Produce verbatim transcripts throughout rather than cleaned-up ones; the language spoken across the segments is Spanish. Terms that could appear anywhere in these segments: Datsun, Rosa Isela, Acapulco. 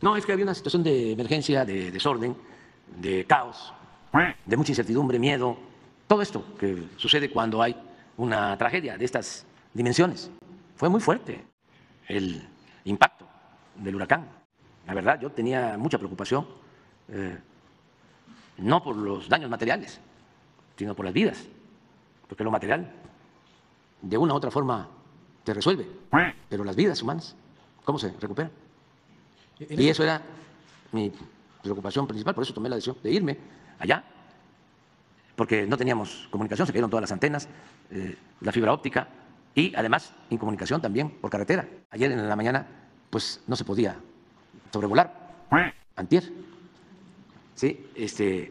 No, es que había una situación de emergencia, de desorden, de caos, de mucha incertidumbre, miedo, todo esto que sucede cuando hay una tragedia de estas dimensiones. Fue muy fuerte el impacto del huracán. La verdad, yo tenía mucha preocupación, eh, no por los daños materiales, sino por las vidas, porque lo material de una u otra forma se resuelve, pero las vidas humanas, ¿cómo se recuperan? Y eso era mi preocupación principal, por eso tomé la decisión de irme allá, porque no teníamos comunicación, se cayeron todas las antenas, eh, la fibra óptica y además incomunicación también por carretera. Ayer en la mañana pues no se podía sobrevolar, antier, ¿sí? Este,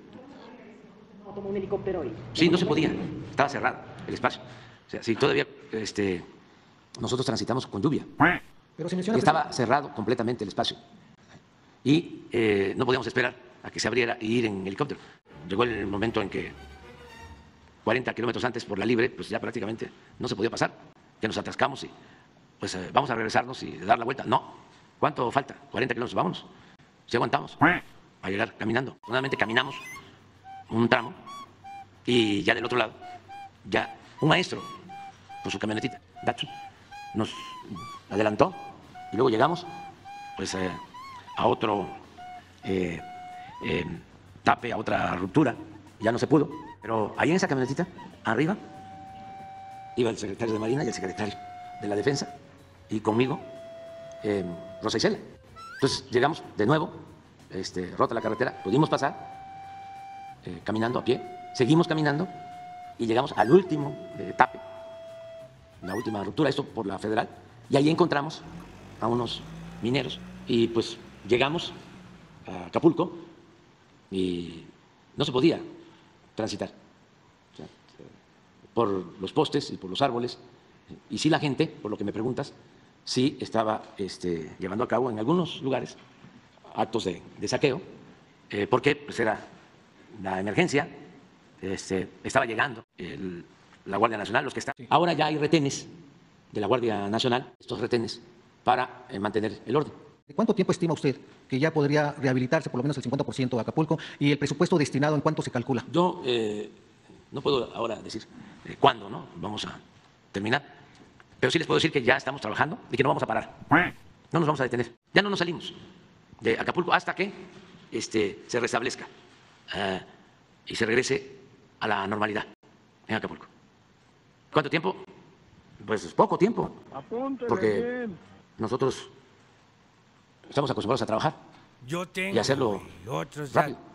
¿tomó un helicóptero hoy? Sí, no se podía, estaba cerrado el espacio. O sea, sí, todavía este, nosotros transitamos con lluvia. Pero si menciona, estaba cerrado completamente el espacio y eh, no podíamos esperar a que se abriera y ir en helicóptero. Llegó el momento en que cuarenta kilómetros antes por la libre, pues ya prácticamente no se podía pasar, que nos atascamos y pues eh, vamos a regresarnos y dar la vuelta. No, ¿cuánto falta? cuarenta kilómetros, vámonos. Si aguantamos, a llegar caminando. Nuevamente caminamos un tramo y ya del otro lado, ya un maestro con su camionetita, Datsun, nos adelantó. Y luego llegamos pues, eh, a otro eh, eh, tape, a otra ruptura, ya no se pudo. Pero ahí en esa camionetita, arriba, iba el secretario de Marina y el secretario de la Defensa, y conmigo, eh, Rosa Isela. Entonces llegamos de nuevo, este, rota la carretera, pudimos pasar eh, caminando a pie, seguimos caminando y llegamos al último eh, tape, la última ruptura, esto por la Federal, y ahí encontramos a unos mineros y pues llegamos a Acapulco y no se podía transitar, o sea, por los postes y por los árboles, y sí la gente, por lo que me preguntas, sí estaba este, llevando a cabo en algunos lugares actos de, de saqueo, eh, porque pues era la emergencia, este, estaba llegando el, la Guardia Nacional, los que están. Ahora ya hay retenes de la Guardia Nacional, estos retenes, para eh, mantener el orden. ¿De cuánto tiempo estima usted que ya podría rehabilitarse por lo menos el cincuenta por ciento de Acapulco y el presupuesto destinado en cuánto se calcula? Yo eh, no puedo ahora decir eh, cuándo, ¿no? Vamos a terminar, pero sí les puedo decir que ya estamos trabajando y que no vamos a parar, no nos vamos a detener. Ya no nos salimos de Acapulco hasta que este, se restablezca eh, y se regrese a la normalidad en Acapulco. ¿Cuánto tiempo? Pues poco tiempo, porque nosotros estamos acostumbrados a trabajar y hacerlo rápido.